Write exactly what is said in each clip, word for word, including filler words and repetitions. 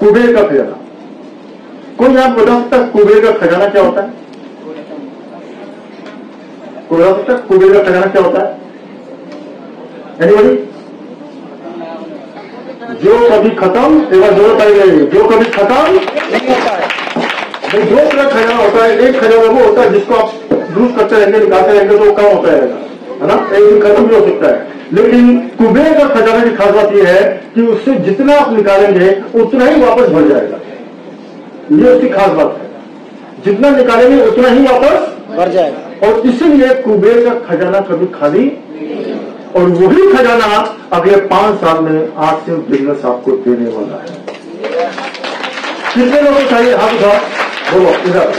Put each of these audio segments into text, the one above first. कुबेर का खजाना। कोई आप बता सकता है कुबेर का खजाना क्या होता है? कोई बता सकता है कुबेर का खजाना क्या होता है? एनीबॉडी? जो कभी खत्म एक बार जरूर पाई जाएगी, जो कभी खत्म नहीं होता है। दो तरह खजाना होता है, एक खजाना वो होता है जिसको आप यूज करते रहेंगे, निकालते रहेंगे तो कम होता रहेगा, है ना, एक दिन खत्म भी हो सकता है। लेकिन कुबेर का खजाना की खास बात यह है कि उससे जितना आप निकालेंगे उतना ही वापस भर जाएगा, ये उसकी खास बात है। जितना निकालेंगे उतना ही वापस भर जाएगा, और इसीलिए कुबेर का खजाना कभी खाली, और वही खजाना अगले पांच साल में आठ से बिजनेस आपको देने वाला है। कितने लोगों को चाहिए? हाथ उठा, बोलो इधर।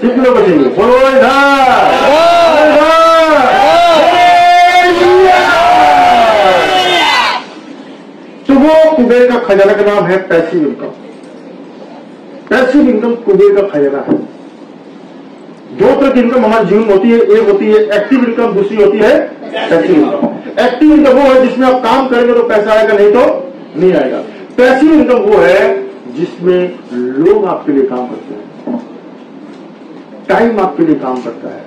कितने लोगों को चाहिए? बोलो इधर। तो वो कुबेर का खजाना का नाम है passive income. Passive income Kuber का खजाना है। दो तरह की इनकम हमारे जीवन होती है, एक होती है एक्टिव इनकम, दूसरी होती है पैसिव इनकम। एक्टिव इनकम वो है जिसमें आप काम करेंगे तो पैसा आएगा, नहीं तो नहीं आएगा। पैसिव इनकम वो है जिसमें लोग आपके लिए काम करते हैं, टाइम आपके लिए काम करता है,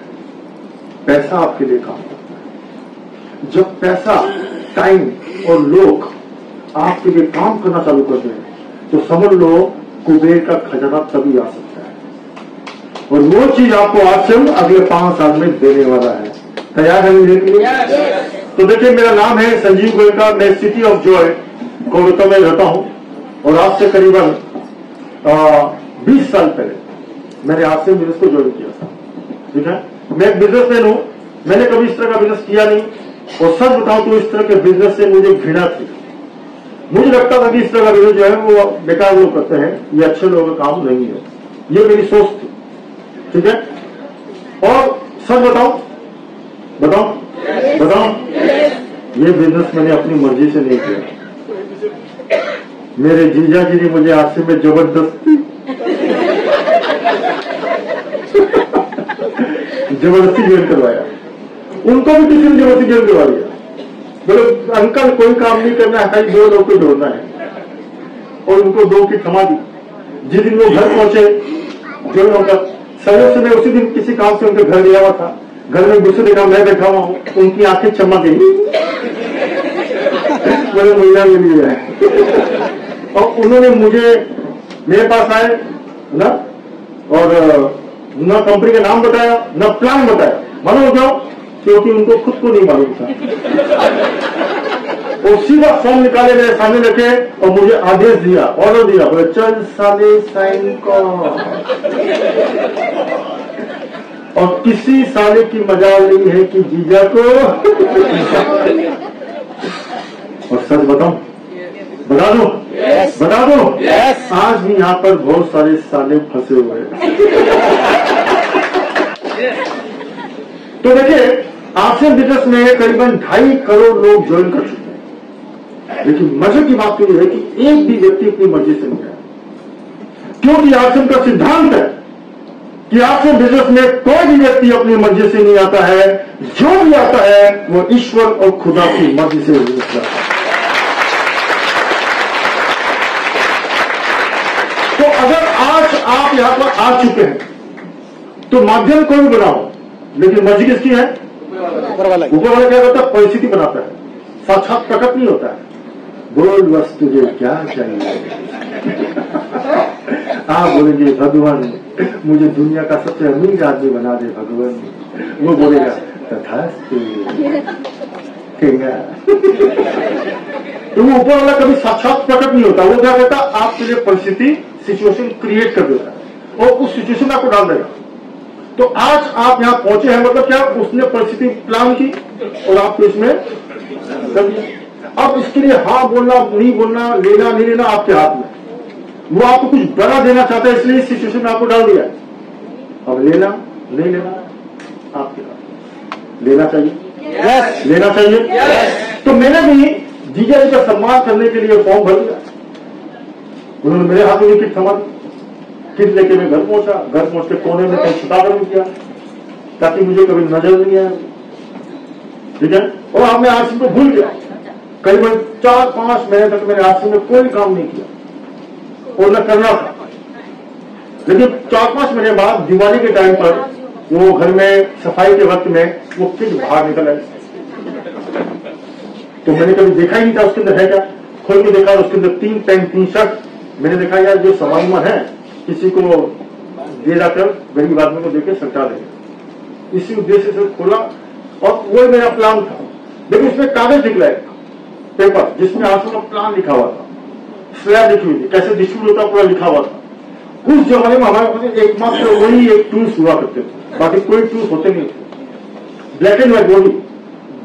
पैसा आपके लिए काम करता है। जब पैसा, टाइम और लोग आपके लिए काम करना चालू करते हैं तो समझ लो कुबेर का खजाना तभी आ सकता है, और वो चीज आपको आज से अगले पांच साल में देने वाला है। तैयार है मेरे लिए? yes, yes. तो देखिए, मेरा नाम है संजीव गोयनका, मैं सिटी ऑफ जॉय कोलकाता में रहता हूं, और आज से करीबन बीस साल पहले मैंने आज से बिजनेस को ज्वाइन किया था। ठीक है, मैं एक बिजनेसमैन हूं, मैंने कभी इस तरह का बिजनेस किया नहीं, और सच बताऊं तो इस तरह के बिजनेस से मुझे घृणा थी। मुझे लगता था कि इस तरह का बिजनेस जो है वो बेकार लोग करते हैं, ये अच्छे लोगों का काम नहीं है, ये मेरी सोच थी। ठीक है, और सच बताओ बताओ बताओ ये बिजनेस मैंने अपनी मर्जी से नहीं किया, मेरे जीजा जी ने मुझे आशिक में जबरदस्ती जबरदस्ती जेल करवाया। उनको भी किसी ने जबरदस्ती जेल करवा दिया, बोले अंकल कोई काम नहीं करना है, दो लोग को जोड़ना है, और उनको दो की थमा दी। जिस दिन वो घर पहुंचे जो उनका सहयोग से, मैं उसी दिन किसी काम से उनके घर गया हुआ था, घर में दूसरे देखा मैं बैठा हुआ हूँ, उनकी आंखें चमक गई, बोले महिला में लिए है, और उन्होंने मुझे मेरे पास आए ना, और ना कंपनी का नाम बताया ना प्लान बताया, मानो जाओ क्योंकि उनको खुद को नहीं मालूम था। वो सीधा फॉर्म निकाले मेरे सामने रखे और मुझे आदेश दिया, ऑर्डर दिया, बोले चल साले साइन को, और किसी साले की मजाल नहीं है कि जीजा को। और सच बताऊं, बता दो बता दो आज भी यहाँ पर बहुत सारे साले फंसे हुए। तो देखिए, आपसे बिजनेस में करीबन ढाई करोड़ लोग ज्वाइन कर चुके हैं, लेकिन मजे की बात यह है कि एक भी व्यक्ति अपनी मर्जी से नहीं आया, क्योंकि आपसे का सिद्धांत है कि आपसे बिजनेस में कोई भी व्यक्ति अपनी मर्जी से नहीं आता है, जो भी आता है वो ईश्वर और खुदा की मर्जी से बिजनेस करता है। तो अगर आज आप यहां पर आ चुके हैं तो माध्यम कोई भी बनाओ, लेकिन मर्जी किसकी है? ऊपर वाला। ऊपर वाला क्या करता है? परिस्थिति बनाता है, साक्षात प्रकट नहीं होता है। बोल बस तुझे क्या चाहिए। आप बोलेंगे भगवान मुझे दुनिया का सबसे अमीर आदमी बना दे भगवान, वो बोलेगा तथास्तु। तो वो ऊपर वाला कभी साक्षात प्रकट नहीं होता, वो क्या कहता है? आपके लिए परिस्थिति, सिचुएशन क्रिएट कर देता है, और उस सिचुएशन में आपको डाल देगा। तो आज आप यहाँ पहुंचे हैं, मतलब क्या? उसने परिस्थिति प्लान की और आपको इसमें समझिए। अब इसके लिए हाँ बोलना, नहीं बोलना, लेना नहीं लेना आपके हाथ में। वो आपको कुछ बड़ा देना चाहता है, इसलिए इस सिचुएशन में आपको डाल दिया है। अब लेना नहीं लेना आपके हाथ। लेना चाहिए, yes. लेना चाहिए yes. तो मैंने भी जीजा जी का सम्मान करने के लिए फॉर्म भर दिया, उन्होंने मेरे हाथ में किट थमा दी, किट लेके मैं घर पहुंचा, घर पहुंच के कोने में कहीं छिपा कर किया ताकि मुझे कभी नजर नहीं आए। ठीक है, और अब मैं आशिम को भूल गया। करीबन चार पांच महीने तक मैंने आशिम में कोई काम नहीं किया, पूर्ण करना था, लेकिन चार पांच महीने बाद दिवाली के टाइम पर वो घर में सफाई के वक्त में वो किट बाहर निकल आई, तो मैंने कभी देखा ही नहीं था उसके अंदर है क्या। खोल के देखा उसके अंदर तीन पैंट तीन शर्ट। मैंने देखा यार जो समाज में है किसी को दे जाकर गरीब आदमी को देकर सरकार दे, इसी उद्देश्य से खोला और वो मेरा प्लान था। लेकिन इसमें कागज निकला पेपर जिसमें आंसू का प्लान लिखा हुआ था, स्लैब लिखी हुई थी, कैसे डिस्ट्रीब्यूट होता पूरा लिखा हुआ था। उस जमाने में हमारे पास एकमात्र वही एक टूल्स हुआ करते थे, बाकी कोई टूल्स होते नहीं थे। ब्लैक एंड व्हाइट बोली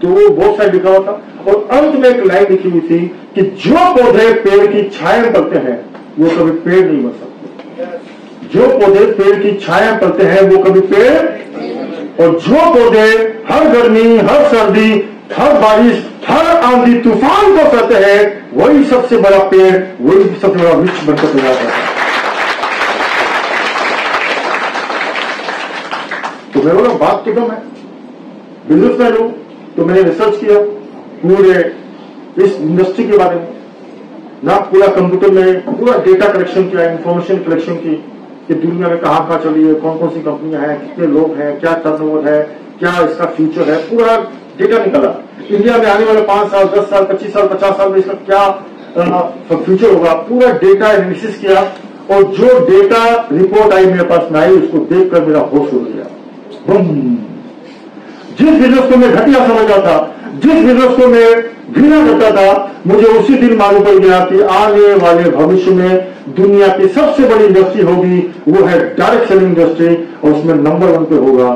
तो वो बहुत साइड लिखा हुआ था और अंत में एक लाइन लिखी हुई थी कि जो पौधे पेड़ की छाया में पलते हैं वो कभी पेड़ नहीं बन सकते। जो पौधे पेड़ की छाया में पलते हैं वो कभी पेड़, और जो पौधे हर गर्मी हर सर्दी हर बारिश हर आंधी तूफान को करते हैं वही सबसे बड़ा पेड़, वही सबसे बड़ा वृक्ष बनकर तैयार है। तो मैं बोला बात तो कम है, बिजनेसमैन हूं तो मैंने रिसर्च किया पूरे इस इंडस्ट्री के बारे में, ना पूरा कंप्यूटर में पूरा डेटा कलेक्शन किया, इंफॉर्मेशन कलेक्शन की कि दुनिया में कहाँ कहाँ चली है, कौन कौन सी कंपनियां हैं, कितने लोग हैं, क्या टर्नओवर है, क्या इसका फ्यूचर है, पूरा डेटा निकाला। इंडिया में आने वाले पांच साल दस साल पच्चीस साल पचास साल में इसका क्या फ्यूचर होगा, पूरा डेटा एनालिसिस किया और जो डेटा रिपोर्ट आई मेरे पास में आई उसको देखकर मेरा होश उड़ गया। जिस बिजनेस को मैं घटिया समझता था, जिस बिजनेस को मैं घृणा करता था, मुझे उसी दिन मालूम पड़ गया कि आने वाले भविष्य में दुनिया की सबसे बड़ी इंडस्ट्री होगी, वो है डायरेक्ट सेलिंग इंडस्ट्री, और उसमें नंबर वन पे होगा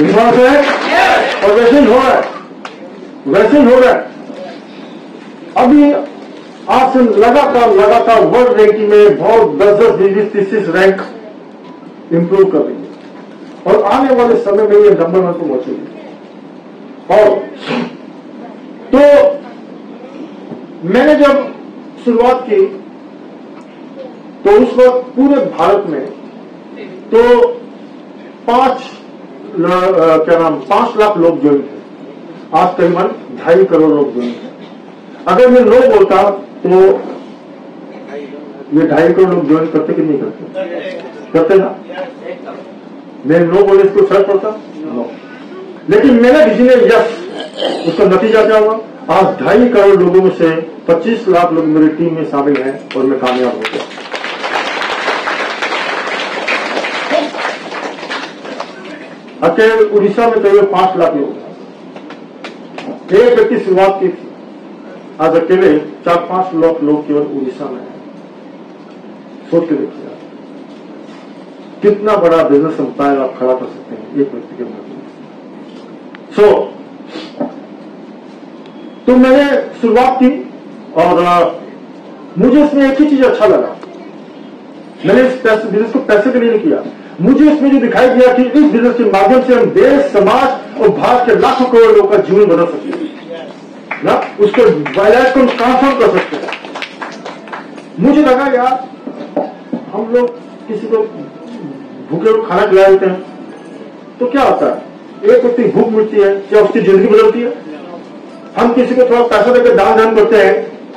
विश्वास है। और वैसे ही हो रहा है, वैसे ही हो रहा है। अभी आज से लगातार लगातार वर्ल्ड रैंकिंग में बहुत दस दस बीस तीस तीस रैंक इंप्रूव कर रही है और आने वाले समय में ये नंबर वन को पहुंचेगी। और तो मैंने जब शुरुआत की तो उस वक्त पूरे भारत में तो पांच क्या नाम पांच लाख लोग ज्वाइन थे, आज करीबन ढाई करोड़ लोग ज्वाइन थे। अगर मैं लोग बोलता तो ये ढाई करोड़ लोग ज्वाइन करते कि नहीं करते? करते ना। मैं लोग बोले इसको सर पड़ता नो, लेकिन मैंने किसी ने यस उसका नतीजा क्या हुआ, आज ढाई करोड़ लोगों में से पच्चीस लाख लोग मेरी टीम में शामिल हैं और मैं कामयाब हो गया। अकेले उड़ीसा में करीब पांच लाख लोग, एक व्यक्ति शुरुआत की थी, आज अकेले चार पांच लाख लोग केवल उड़ीसा में है। सोच के देखिए कितना बड़ा बिजनेस संस्थाएं आप खड़ा कर सकते हैं एक व्यक्ति के माध्यम से। सो तो मैंने शुरुआत की और मुझे इसमें एक ही चीज अच्छा लगा, मैंने इस बिजनेस को पैसे के लिए नहीं किया, मुझे इसमें जो दिखाई दिया कि इस बिजनेस के माध्यम से हम देश समाज और भारत के लाखों करोड़ लोगों का जीवन बदल सकते हैं ना, उसके बाजार को ट्रांसफॉर्म कर सकते हैं। मुझे लगा यार हम लोग किसी को भूखे लोग खाना खिला देते हैं तो क्या होता है, एक व्यक्ति भूख मिलती है क्या उसकी जिंदगी बदलती है? हम किसी को थोड़ा पैसा देकर दान दान करते हैं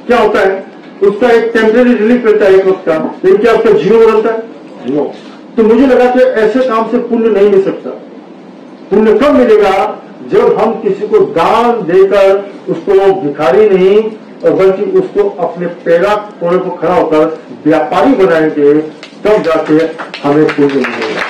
क्या होता है, उसका एक टेम्परेरी रिलीफ मिलता है एक वक्त का, लेकिन क्या उसका जीवन बदलता है? नो। तो मुझे लगा कि ऐसे काम से पुण्य नहीं मिल सकता। पुण्य कब मिलेगा, जब हम किसी को दान देकर उसको भिखारी नहीं और बल्कि उसको अपने पैरा कोड़े को खड़ा होकर व्यापारी बनाएंगे, तब जाके हमें पुण्य मिलेगा।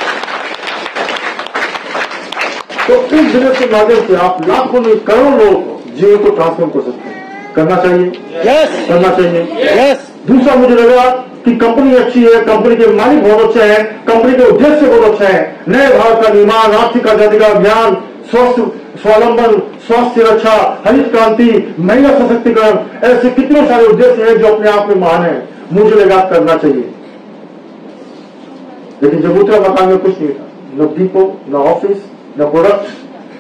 तो इस बिजनेस के माध्यम से आप लाखों में करोड़ लोगों को जीवन को ट्रांसफॉर्म कर सकते हैं। करना चाहिए, yes. करना चाहिए yes. दूसरा मुझे लगा कि कंपनी अच्छी है, कंपनी के मालिक बहुत अच्छे हैं, कंपनी के उद्देश्य बहुत अच्छे हैं, नए भारत का निर्माण, आर्थिक आजादी का अभियान, स्वस्थ स्वावलंबन, स्वास्थ्य रक्षा, हरित क्रांति, महिला सशक्तिकरण, ऐसे कितने सारे उद्देश्य हैं जो अपने आप में महान हैं। मुझे लगा करना चाहिए, लेकिन जबूतरा मकान में कुछ नहीं था, न डिपो, न ऑफिस, न प्रोडक्ट,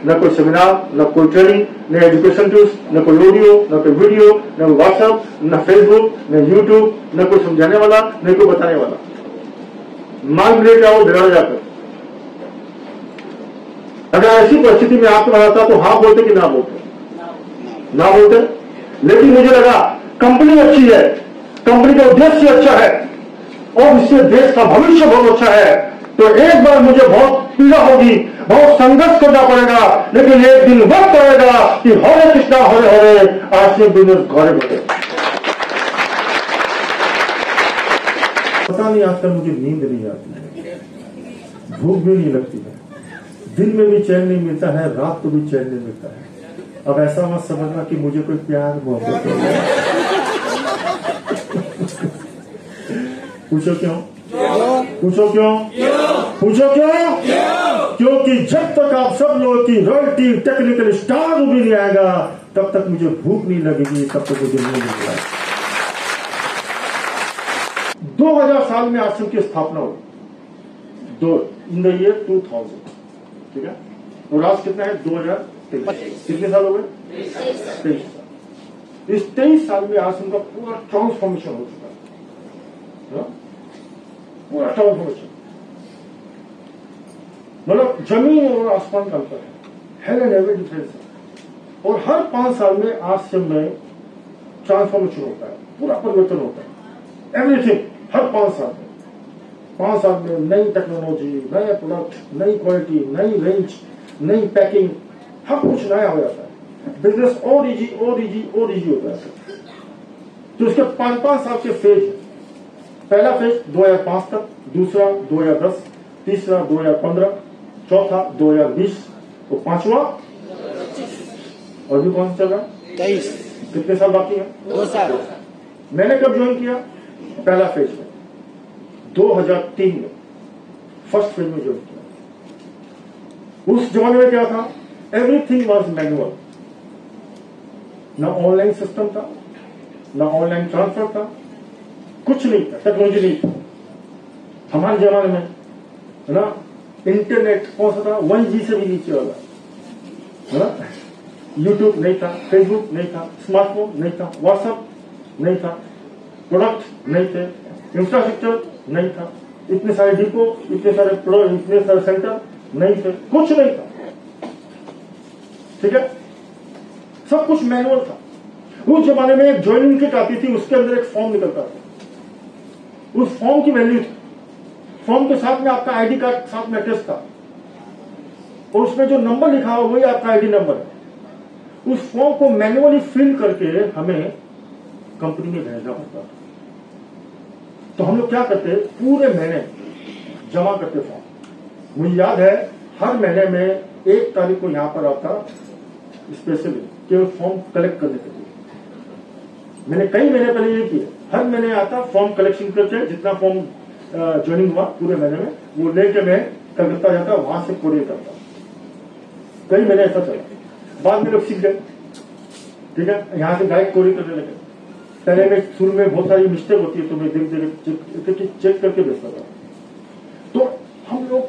न कोई सेमिनार, न कोई ट्रेनिंग, न एजुकेशन टूल्स, न कोई ऑडियो, न कोई वीडियो, न कोई व्हाट्सएप, न फेसबुक, न यूट्यूब, न कोई समझाने वाला, न कोई बताने वाला। मांग ले जाओ बिगाड़ जाकर। अगर ऐसी परिस्थिति में आपको बताता तो हाँ बोलते कि ना बोलते, ना बोलते। लेकिन मुझे लगा कंपनी अच्छी है, कंपनी का उद्देश्य अच्छा है और इससे देश का भविष्य बहुत अच्छा है, तो एक बार मुझे बहुत पीड़ा होगी, बहुत संघर्ष करना पड़ेगा, लेकिन एक दिन वक्त आएगा कि हरे कृष्णा हरे हरे आरसी बिजनेस घरे बैठे। पता नहीं आजकल मुझे नींद नहीं आती है, भूख भी नहीं लगती है, दिन में भी चैन नहीं मिलता है, रात को भी चैन नहीं मिलता है। अब ऐसा मत समझना कि मुझे कोई प्यार मोहब्बत पूछो क्यों पूछो क्यों पूछो क्यों क्योंकि जब तक आप सब लोगों की रॉयल्टी टेक्निकल स्टार भी नहीं आएगा तब तक मुझे भूख नहीं लगेगी, तब तक मुझे नहीं मिलेगा। दो हजार साल में आश्रम की स्थापना हुई, दो in the year two thousand ठीक है, और आज कितना है दो हजार तेईस कितने साल हो गए तेईस साल। इस तेईस साल में आश्रम का पूरा ट्रांसफॉर्मेशन हो चुका है, पूरा ट्रांसफॉर्मेशन, मतलब जमीन और आसमान का अंतर है, हेल एंड हेवी डिफरेंस है, और हर पांच साल में आश्रम में ट्रांसफॉर्मेशन होता है, पूरा परिवर्तन होता है, एवरीथिंग हर पांच साल में पांच साल में नई टेक्नोलॉजी, नए प्रोडक्ट, नई क्वालिटी, नई रेंज, नई पैकिंग, हर कुछ नया हो जाता है, बिजनेस और इजी और इजी और इजी होता है। तो इसके पांच पांच साल के फेज है, पहला फेज दो हजार पाँच तक, दूसरा दो हजार दस, तीसरा दो हजार पंद्रह, चौथा दो हजार बीस और पांचवा और भी कौन सा चल रहा है तेईस। कितने साल बाकी है? दो साल। मैंने कब ज्वाइन किया? पहला फेज में दो हजार तीन में फर्स्ट फेज में ज्वाइन किया। उस जमाने में क्या था? एवरीथिंग वाज मैनुअल, ना ऑनलाइन सिस्टम था, ना ऑनलाइन ट्रांसफर था, कुछ नहीं था, टेक्नोलॉजी नहीं था। हमारे जमाने में है ना इंटरनेट कौन सा था? वन जी से भी नीचे वाला है ना, यूट्यूब नहीं था, फेसबुक नहीं था, स्मार्टफोन नहीं था, व्हाट्सएप नहीं था, प्रोडक्ट नहीं थे, इंफ्रास्ट्रक्चर नहीं था, इतने सारे डिपो, इतने सारे प्रोडक्ट, इतने सारे सेंटर नहीं थे, कुछ नहीं था ठीक है, सब कुछ मैनुअल था। उस जमाने में एक ज्वाइनिंग किट आती थी, उसके अंदर एक फॉर्म निकलता था, उस फॉर्म की वैल्यू थी, फॉर्म के साथ में आपका आईडी कार्ड साथ में अटैच था और उसमें जो नंबर लिखा हुआ वही आपका आईडी नंबर है। उस फॉर्म को मैनुअली फिल करके हमें कंपनी में भेजना पड़ता था। तो हम लोग क्या करते, पूरे महीने जमा करते फॉर्म। मुझे याद है हर महीने में एक तारीख को यहां पर आता स्पेशली केवल फॉर्म कलेक्ट करने के लिए। मैंने कई महीने पहले ये किया, हर महीने आता फॉर्म कलेक्शन करके जितना फॉर्म ज्वाइनिंग हुआ पूरे महीने में वो लेके मैं कलकत्ता जाता, वहां से कोरियर करता। कई महीने ऐसा चला, बाद में लोग सीख गए ठीक है, यहां से डायरेक्ट कोरियर करने लगे। पहले में शुरू में बहुत सारी मिस्टेक होती है तो मैं धीरे धीरे चेक करके भेजता था। तो हम लोग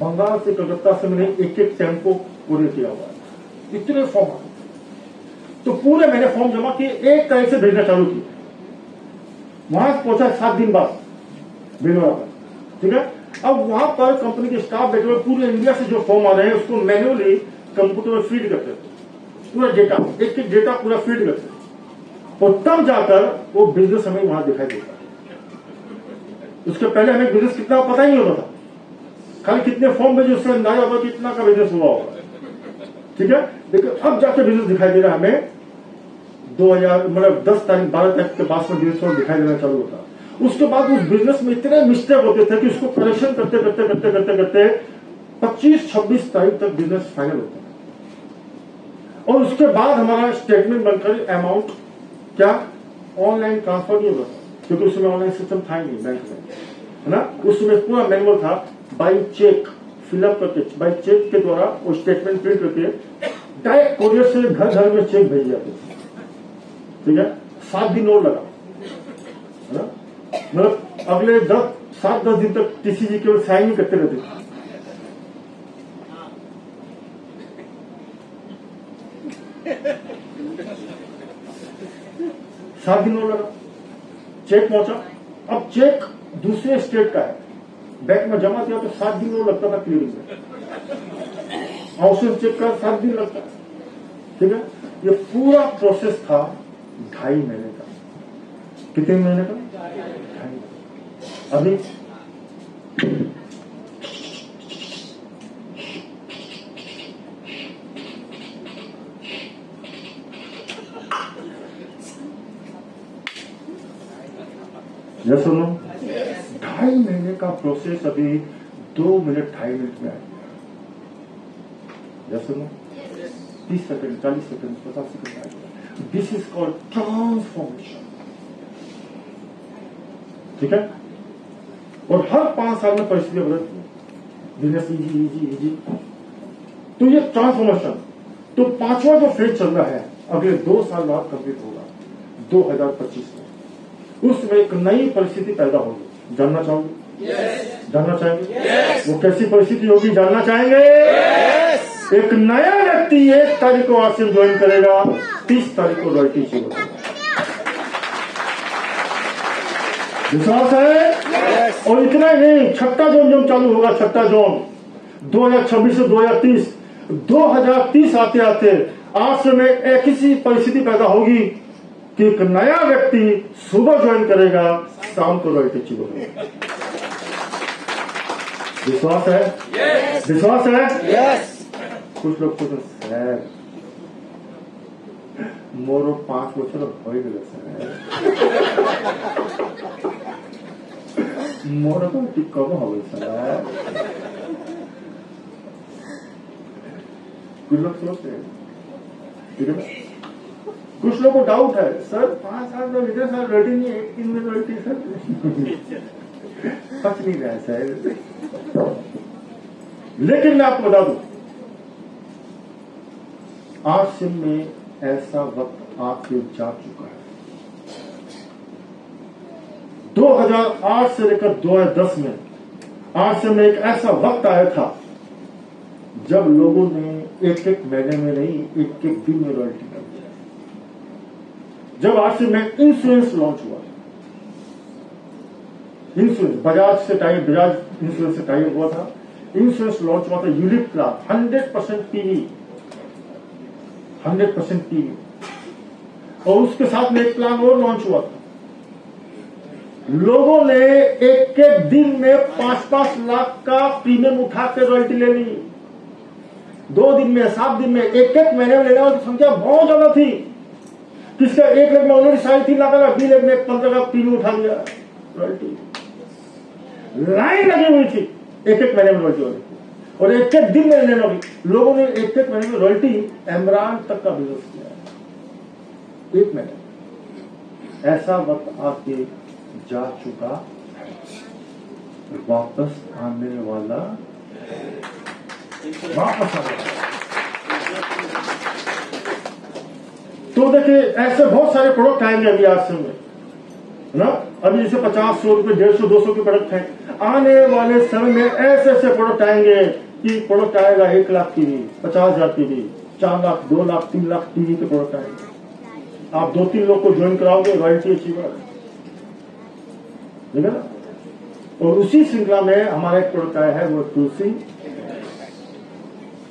बंगाल से कलकत्ता से मैंने एक एक टेम्पो कोरियर किया हुआ है, इतने फॉर्म आए। तो पूरे मैंने फॉर्म जमा किए, एक तारीख से भेजना चालू किया, वहां पहुंचा सात दिन बाद भिलवाड़ा पर ठीक है। अब वहां पर कंपनी के स्टाफ बैठे हुए पूरे इंडिया से जो फॉर्म आ रहे हैं उसको मैन्युअली कंप्यूटर में फीड करते थे, पूरा डेटा एक एक डेटा पूरा फीड करते, और तब जाकर वो बिजनेस हमें वहां दिखाई देता। उसके पहले हमें बिजनेस कितना पता ही नहीं होता था, खाली कितने फॉर्म भेजे उससे अंदाजा होगा कि इतना का बिजनेस हुआ होगा ठीक है। लेकिन अब जाकर बिजनेस दिखाई दे रहा है हमें दो हजार मतलब दस तारीख बारह तारीख के बाद में बिजनेस दिखाई देना चालू होता। उसके बाद उस बिजनेस में इतने मिस्टेक होते थे कि उसको करेक्शन करते करते करते करते करते पच्चीस छब्बीस तारीख तक बिजनेस फाइनल होता, और उसके बाद हमारा स्टेटमेंट बनकर अमाउंट क्या ऑनलाइन ट्रांसफर नहीं होता, क्योंकि उसमें ऑनलाइन सिस्टम था ही नहीं बैंक में है ना, उसमें पूरा मैनुअल था, बाई चेक फिलअप करके, बाई चेक के द्वारा वो स्टेटमेंट प्रिंट करके डायरेक्ट कोरियर से घर घर में चेक भेज जाते ठीक है। सात दिन और लगा है ना, मतलब अगले दस सात दस दिन तक टीसीजी केवल साइन ही करते रहते थे। सात दिन और लगा, चेक पहुंचा, अब चेक दूसरे स्टेट का है, बैंक में जमा किया तो सात दिन और लगता था क्लियरिंग में, आउटसोर्स चेक का सात दिन लगता है ठीक है। ये पूरा प्रोसेस था ढाई महीने का। कितने महीने का अभी यह सुनो, ढाई महीने का प्रोसेस अभी दो मिनट ढाई मिनट में आ गया। यह सुनो, तीस सेकंड, चालीस सेकंड, पचास सेकंड आ गया। This is called transformation. ठीक है। और हर पांच साल में परिस्थितियां बदलती है। Business easy easy easy. तो ये ट्रांसफॉर्मेशन, तो पांचवा जो फेज चल रहा है अगले दो साल बाद कंप्लीट होगा दो हजार पच्चीस में। उसमें एक नई परिस्थिति पैदा होगी। जानना चाहोगे? yes. जानना चाहेंगे? yes. वो कैसी परिस्थिति होगी जानना चाहेंगे? yes. एक नया व्यक्ति एक तारीख को आज से ज्वाइन करेगा, तीस तारीख को रॉयल्टी शुरू होगा। विश्वास है? yes. और इतना ही नहीं, छठा जोन जो चालू होगा, छठा जोन दो हजार छब्बीस से दो हजार तीस दो हजार तीस आते आते आज से में एक ऐसी परिस्थिति पैदा होगी कि एक नया व्यक्ति सुबह ज्वाइन करेगा, शाम को रॉयल्टी चीज होगा। विश्वास है? yes. विश्वास है? yes. कुछ लोग तो सर मोरो पांच बच्चे तो हो ही गए सर मोरो तो टिक्का हो गए सर। कुछ लोग सोचते ठीक है, कुछ लोगों को डाउट है सर पांच साल में विजय साल रॉयल्टी नहीं है, एक दिन में रॉयल्टी सर पच नहीं रहा है सर। लेकिन मैं आपको बता दूं, आज से में ऐसा वक्त आपके जा चुका है। दो हजार आठ से लेकर दो हजार दस में आज से में एक ऐसा वक्त आया था जब लोगों ने एक एक महीने में नहीं एक एक दिन में रॉयल्टी कर दिया। जब आज से मैं इंश्योरेंस लॉन्च हुआ, इंश्योरेंस बजाज से टाई बजाज इंश्योरेंस से टाई हुआ था, इंश्योरेंस लॉन्च हुआ था यूनिट का hundred percent PV, hundred percent PV. और उसके साथ में एक प्लान और लॉन्च हुआ था, लोगों ने एक एक दिन में पांच पांच लाख का प्रीमियम उठाकर रॉयल्टी ले ली। दो दिन में, सात दिन में, एक एक महीने में लेने वाली संख्या बहुत ज्यादा थी। किसका एक लाख में ऑलरेडी साढ़े तीन लाख का, बी लाख में पंद्रह का पीवी उठा लिया रॉयल्टी। लाइन लगी हुई थी एक एक महीने में रॉयल्टी वाली, और एक एक दिन में लेने वाली। लोगों ने एक एक महीने में रॉयल्टी एमरान तक का बिजनेस किया, एक महीने। ऐसा वक्त आके जा चुका है, वापस आने वाला वापस आने वाला। तो देखिए ऐसे बहुत सारे प्रोडक्ट आएंगे अभी आज से में ना, अभी जैसे पचास सौ रुपए डेढ़ सौ दो सौ के प्रोडक्ट हैं। आने वाले समय में ऐसे ऐसे प्रोडक्ट आएंगे कि प्रोडक्ट आएगा एक लाख टीवी, पचास हजार टीवी, चार लाख, दो लाख, तीन लाख टीवी के प्रोडक्ट आएंगे। आप दो तीन लोग को ज्वाइन कराओगे रॉयल्टी अचीवर, ठीक है ना। और उसी श्रृंखला में हमारा एक प्रोडक्ट आया है, वो तुलसी,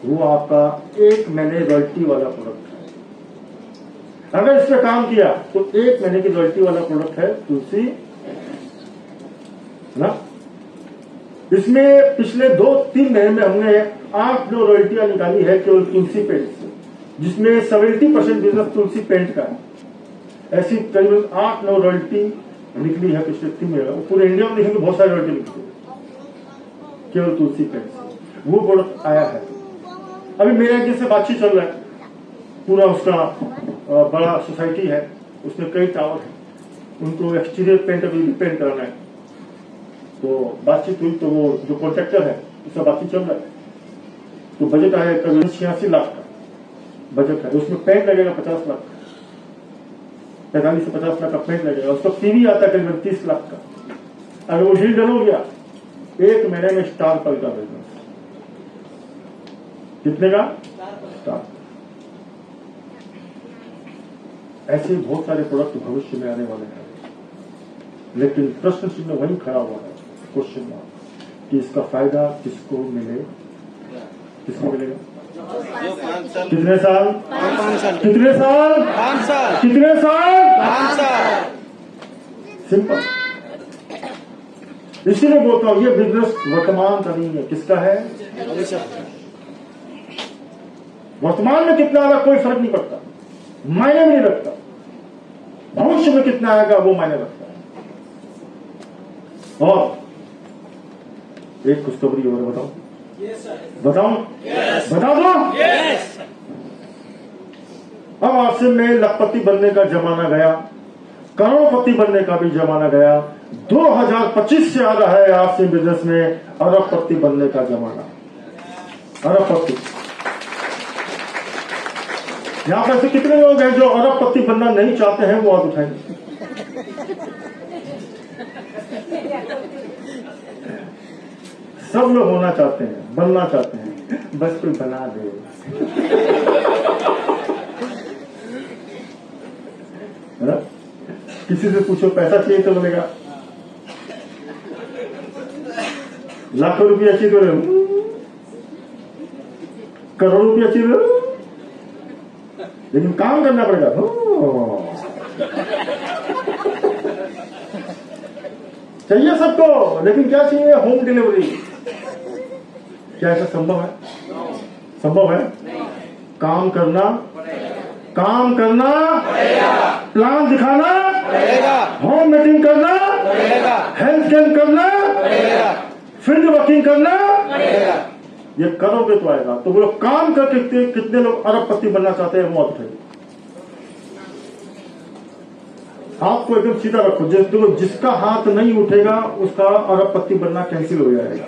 वो आपका एक महीने रॉयल्टी वाला प्रोडक्ट। अगर इस पर काम किया तो एक महीने की रॉयल्टी वाला प्रोडक्ट है तुलसी ना। इसमें पिछले दो तीन महीने में हमने आठ जो रॉयल्टियां निकाली है केवल तुलसी पेंट से, जिसमें seventy percent business Tulsi paint का है। ऐसी करीबन आठ नौ रॉयल्टी निकली है पिछले तीन महीने। पूरे इंडिया में देखेंगे बहुत सारी रॉयल्टी निकली है केवल तुलसी पेंट से, वो प्रोडक्ट आया है। अभी मेरे आगे से बातचीत चल रहा है, पूरा उसका बड़ा सोसाइटी है, उसमें कई टावर हैं, उनको एक्सटीरियर पेंट अभी रिपेंट करना है। तो बातचीत हुई, तो वो जो कॉन्ट्रैक्टर है उसका बातचीत चल रहा है। तो बजट आया करीब छियासी लाख का बजट है, उसमें पेंट लगेगा पचास लाख का, पैंतालीस से पचास लाख का पेंट लगेगा। उसका पीवी आता है करीबन तीस लाख का। अगर वो डील डल हो गया, एक महीने में स्टार पर का बिजनेस कितने का स्टार। ऐसे बहुत सारे प्रोडक्ट भविष्य में आने वाले हैं। लेकिन प्रश्न चिन्ह वही खड़ा हुआ है, क्वेश्चन मार्क, कि इसका फायदा किसको मिले, किसको मिलेगा, कितने साल, कितने साल, कितने साल, कितने साल। सिंपल। इसीलिए बोलता हूं ये बिजनेस वर्तमान का नहीं है, किसका है? वर्तमान में कितना आएगा कोई फर्क नहीं पड़ता, मायने में नहीं रखता। भविष्य में कितना आएगा वो मायने रखता है। और एक खुशखबरी और बताओ बताओ बता दो। अब आपसे में लखपति बनने का जमाना गया, करोड़पति बनने का भी जमाना गया, दो हज़ार पच्चीस से आ रहा है आपसे बिजनेस में अरबपति बनने का जमाना। अरबपति यहाँ पर ऐसे कितने लोग हैं जो अरबपति बनना नहीं चाहते हैं, वो हाथ उठाएंगे। सब लोग होना चाहते हैं, बनना चाहते हैं, बस कोई बना दे। किसी से पूछो पैसा चाहिए तो बोलेगा लाखों रुपया चाहिए तो करोड़ रुपया चाहिए, लेकिन काम करना पड़ेगा। चाहिए सबको, लेकिन क्या चाहिए? Home delivery. क्या ऐसा संभव है? संभव है? काम करना काम करना प्लान दिखाना, होम मीटिंग करना, हेल्थ कैंप करना, फील्ड वर्किंग करना, ये करोगे तो आएगा। तो बोलो काम करके कितने लोग अरबपति बनना चाहते हैं, मौत है। आपको एकदम सीधा रखो, जिस तो जिसका हाथ नहीं उठेगा उसका अरबपति बनना कैंसिल हो जाएगा।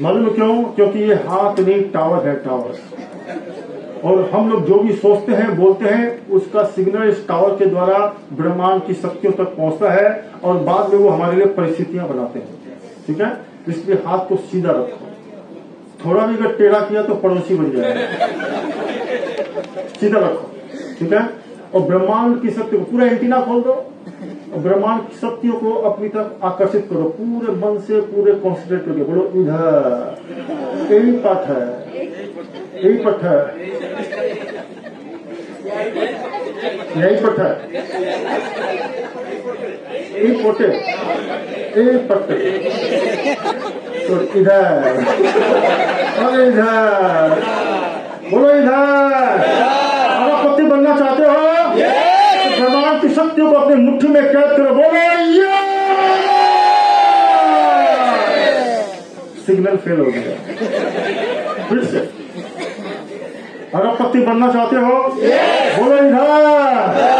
मालूम है क्यों? क्योंकि ये हाथ नहीं टावर है, टावर। और हम लोग जो भी सोचते हैं बोलते हैं उसका सिग्नल इस टावर के द्वारा ब्रह्मांड की शक्तियों तक पहुंचता है और बाद में वो हमारे लिए परिस्थितियां बनाते हैं। ठीक है, इसलिए हाथ को सीधा रखो। थोड़ा भी अगर टेढ़ा किया तो पड़ोसी बन जाएगा। सीधा रखो, ठीक है। और ब्रह्मांड की शक्तियों को पूरा एंटीना खोल दो और ब्रह्मांड की शक्तियों को अपनी तरफ आकर्षित करो, पूरे मन से, पूरे कॉन्सेंट्रेट करके बोलो इधर यही पथ है, यही पथ है, यही पथ है, यही पोटे, यही पट, तो इधर और इधर बोलो इधर। बनना चाहते हो? भगवान की शक्तियों को अपने मुट्ठी में कैद करो, बोलो ये। सिग्नल फेल हो गया। फिर से अरबपति बनना चाहते हो? बोलो इधर।